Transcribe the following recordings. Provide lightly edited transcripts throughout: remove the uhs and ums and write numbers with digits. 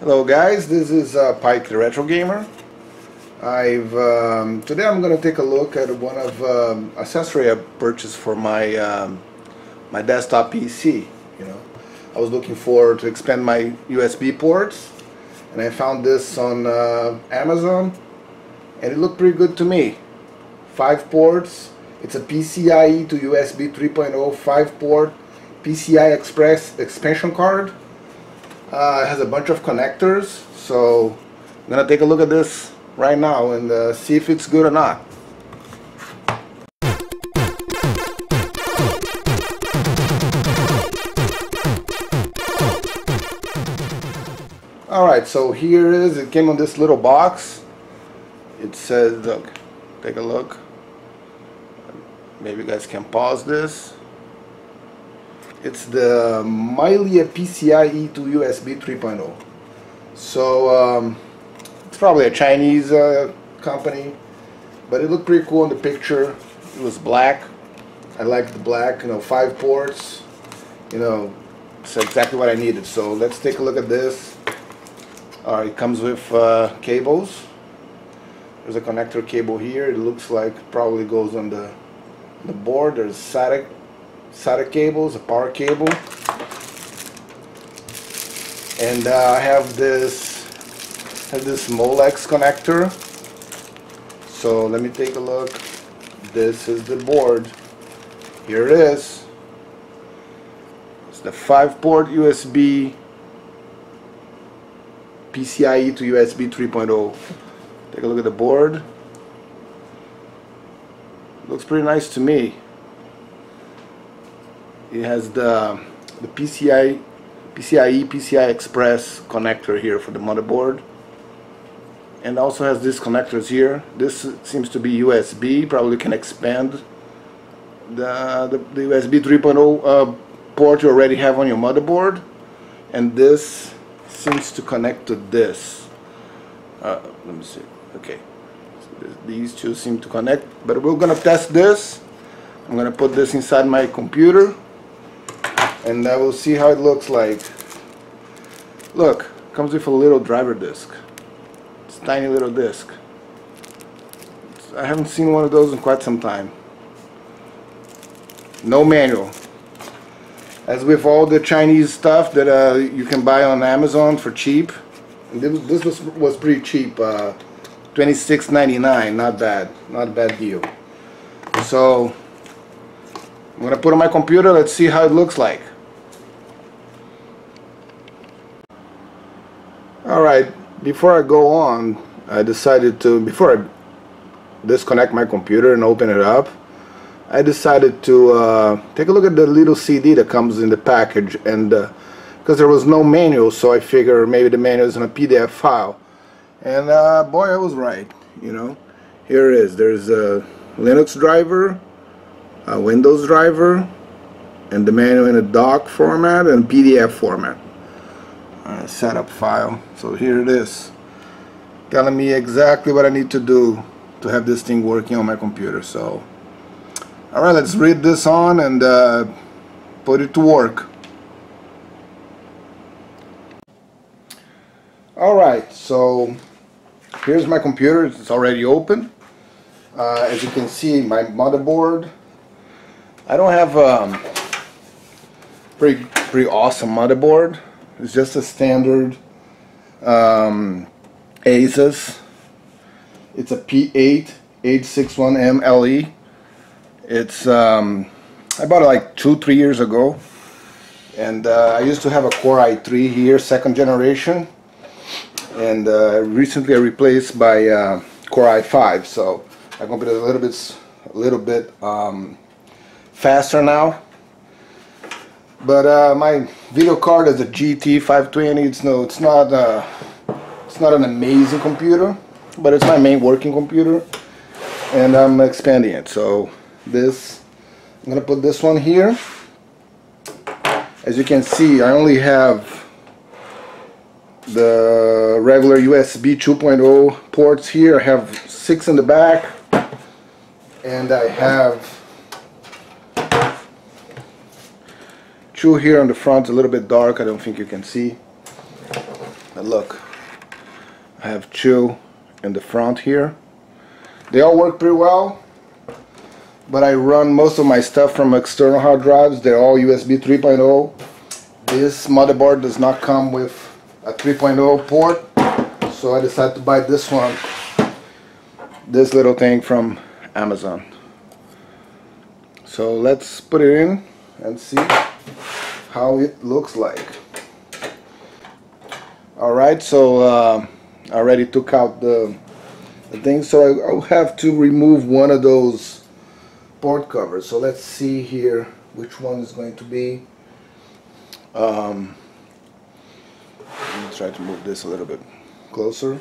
Hello guys, this is Pike the Retro Gamer. Today I'm going to take a look at one of accessory I purchased for my my desktop PC. You know, I was looking for to expand my USB ports, and I found this on Amazon, and it looked pretty good to me. 5 ports. It's a PCIe to USB 3.0 5-port PCI Express expansion card. It has a bunch of connectors, so I'm gonna take a look at this right now and see if it's good or not. Alright, so here it is. It came on this little box. It says, look, take a look. Maybe you guys can pause this. It's the Mailiya PCIe to USB 3.0. So it's probably a Chinese company, but it looked pretty cool in the picture. It was black. I like the black. You know, 5 ports. You know, it's exactly what I needed. So let's take a look at this. All right, it comes with cables. There's a connector cable here. It looks like it probably goes on the board. There's SATA cables, a power cable, and I have this Molex connector. So let me take a look. This is the board. Here it is. It's the 5-port USB PCIe to USB 3.0. Take a look at the board. Looks pretty nice to me. It has the PCIe Express connector here for the motherboard, and also has these connectors here. This seems to be USB. Probably can expand the USB 3.0 port you already have on your motherboard, and this seems to connect to this. Let me see. Okay, so these two seem to connect, but we're gonna test this. I'm gonna put this inside my computer, and I will see how it looks like. Look, comes with a little driver disc. It's a tiny little disc. I haven't seen one of those in quite some time. No manual. As with all the Chinese stuff that you can buy on Amazon for cheap, and this was pretty cheap, $26.99. Not bad. Not a bad deal. So I'm gonna put it on my computer. Let's see how it looks like. Alright, before I go on, I decided to, before I disconnect my computer and open it up, I decided to take a look at the little CD that comes in the package, and because there was no manual, so I figure maybe the manual is in a PDF file, and boy, I was right. You know, here it is. There's a Linux driver, a Windows driver, and the manual in a doc format and PDF format. Setup file. So here it is, telling me exactly what I need to do to have this thing working on my computer. So, all right, let's read this on and put it to work. All right, so here's my computer. It's already open. As you can see, my motherboard. I don't have a pretty awesome motherboard. It's just a standard ASUS. It's a P8 H61 MLE. It's I bought it like 2-3 years ago, and I used to have a Core i3 here, 2nd generation, and recently I replaced by Core i5. So my computer is a little bit faster now, but my video card is a GT 520. It's not an amazing computer, but it's my main working computer, and I'm expanding it. So this, I'm gonna put this one here. As you can see, I only have the regular USB 2.0 ports here. I have 6 in the back, and I have 2 here on the front. It's a little bit dark, I don't think you can see. And look, I have two in the front here. They all work pretty well, but I run most of my stuff from external hard drives. They're all USB 3.0. This motherboard does not come with a 3.0 port, so I decided to buy this one, this little thing from Amazon. So let's put it in and see how it looks like. Alright, so I already took out the thing, so I'll have to remove one of those port covers. So let's see here which one is going to be. Let's try to move this a little bit closer.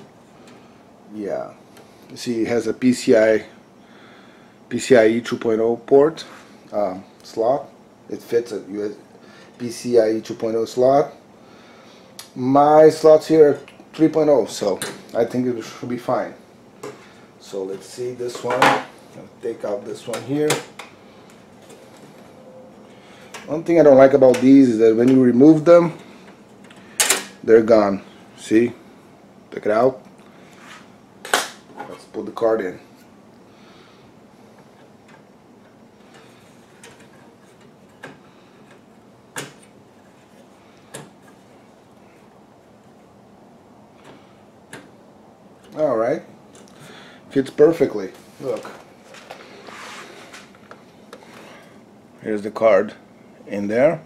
Yeah, you see it has a PCIe 2.0 port slot. It fits a PCIe 2.0 slot. My slots here are 3.0, so I think it should be fine. So let's see this one. I'll take out this one here. One thing I don't like about these is that when you remove them, they're gone. See? Take it out. Let's put the card in. Alright. Fits perfectly. Look. Here's the card in there.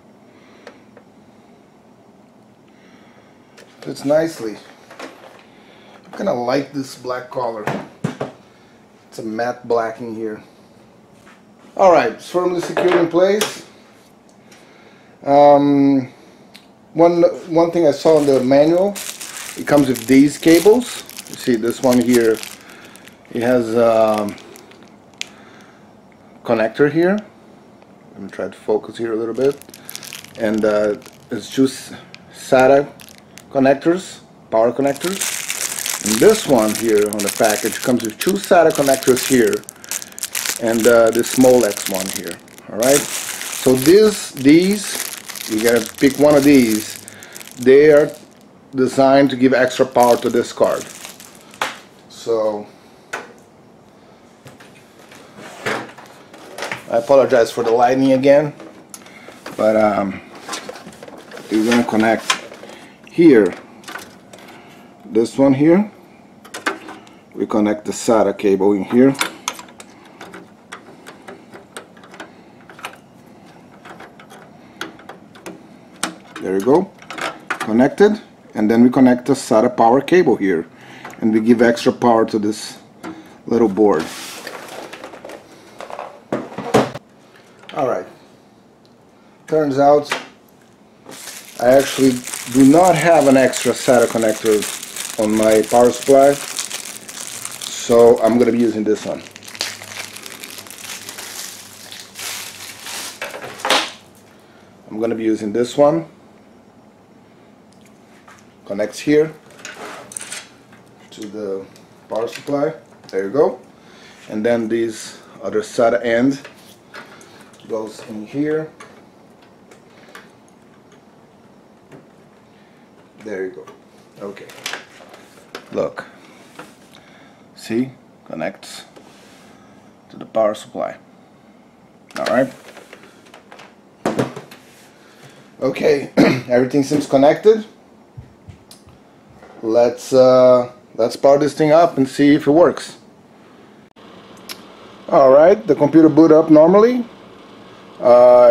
Fits nicely. I kind of like this black color. It's a matte black in here. Alright, it's firmly secured in place. One thing I saw in the manual, it comes with these cables. You see this one here, it has a connector here. I'm gonna try to focus here a little bit, and it's just SATA connectors, power connectors. And this one here on the package comes with two SATA connectors here, and this Molex one here. All right. So these you gotta pick one of these. They are designed to give extra power to this card. So I apologize for the lighting again, but you're gonna connect here. This one here, we connect the SATA cable in here. There you go, connected, and then we connect the SATA power cable here, and we give extra power to this little board. Alright, turns out I actually do not have an extra SATA connector on my power supply, so I'm going to be using this one. I'm going to be using this one. Connects here to the power supply, there you go, and then these other SATA end goes in here. There you go. Okay. Look. See? Connects to the power supply. Alright. Okay. Everything seems connected. Let's power this thing up and see if it works. Alright, the computer booted up normally.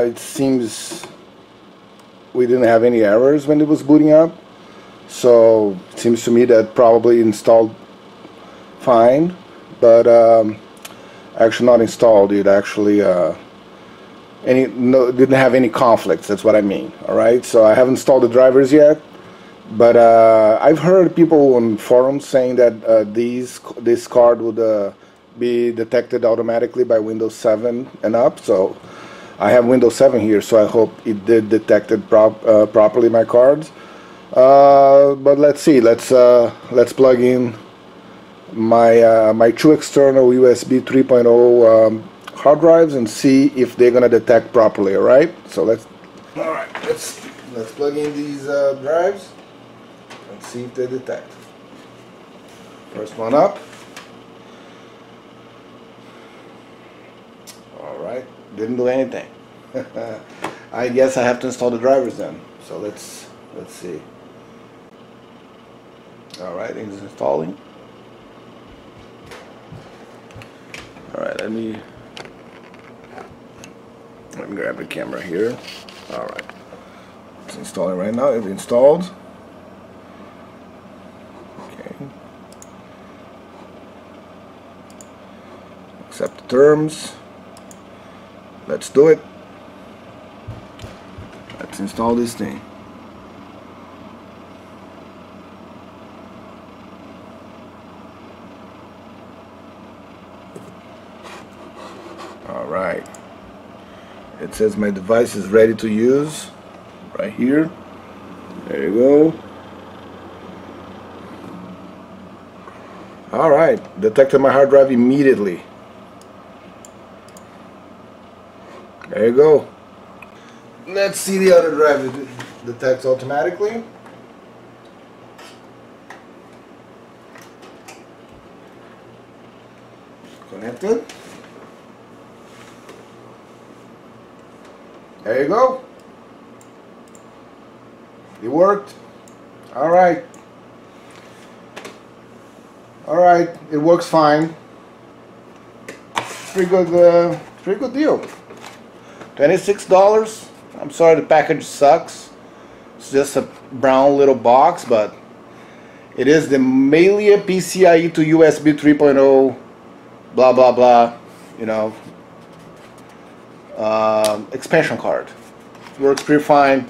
It seems we didn't have any errors when it was booting up, so it seems to me that probably installed fine, but actually not installed. It actually didn't have any conflicts. That's what I mean. All right, so I haven't installed the drivers yet, but I've heard people on forums saying that this card would be detected automatically by Windows 7 and up. So I have Windows 7 here, so I hope it did detect it properly, my cards. But let's see. Let's plug in my two external USB 3.0 hard drives and see if they're gonna detect properly. All right. So let's plug in these drives. and see if they detect. First one up. Alright, didn't do anything. I guess I have to install the drivers then. So let's see. Alright, it's installing. Alright, let me grab the camera here. Alright. It's installing right now, it's installed. Okay. Accept the terms. Let's do it. Let's install this thing. Alright. It says my device is ready to use. Right here. There you go. Alright. Detected my hard drive immediately. There you go. Let's see the other drive. It detects automatically. Connected. There you go. It worked. Alright. Alright, it works fine. Pretty good deal. $26. I'm sorry the package sucks. It's just a brown little box, but it is the Mailiya PCIe to USB 3.0 blah blah blah, you know, expansion card. It works pretty fine.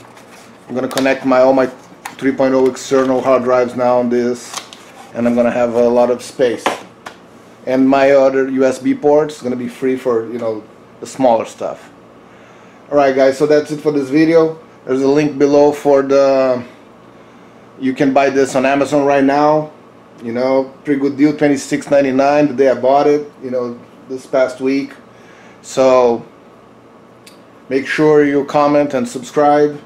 I'm gonna connect all my 3.0 external hard drives now on this, and I'm gonna have a lot of space. And my other USB ports gonna be free for, you know, the smaller stuff. Alright guys, so that's it for this video. There's a link below for the, you can buy this on Amazon right now, you know, pretty good deal, $26.99 the day I bought it, you know, this past week. So make sure you comment and subscribe,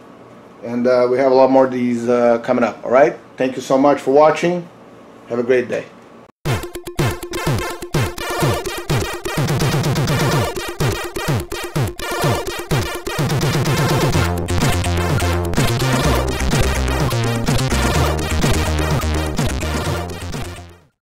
and we have a lot more of these coming up. Alright, thank you so much for watching. Have a great day.